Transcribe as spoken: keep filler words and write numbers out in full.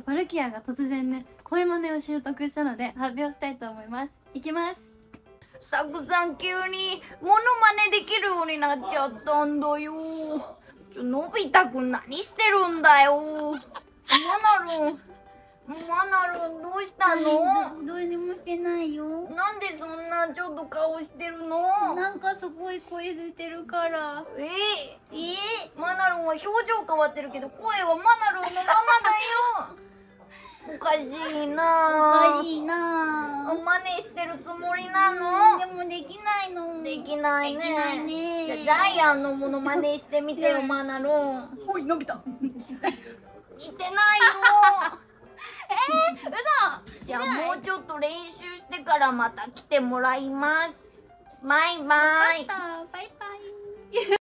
とパルキアが突然ね、声真似を習得したので発表したいと思います。いきます。サクさん急にモノマネできるようになっちゃったんだよ。ちょ、のび太くん何してるんだよ。マナロン、マナロンどうしたの？どうにもしてないよ。なんでそんなちょっと顔してるの？なんかすごい声出てるから。ええー。ええー。マナロンは表情変わってるけど声はマナロンのままだよ。おかしいなぁ。おかしいなぁ。マネしてるつもりなの？でもできないの。できないね。できないね。じゃあジャイアンのものマネしてみてよ、マナロン。おい、のび太。似てないよ。えー、嘘。じゃあもうちょっと練習してからまた来てもらいます。バイバイ。バイバイ。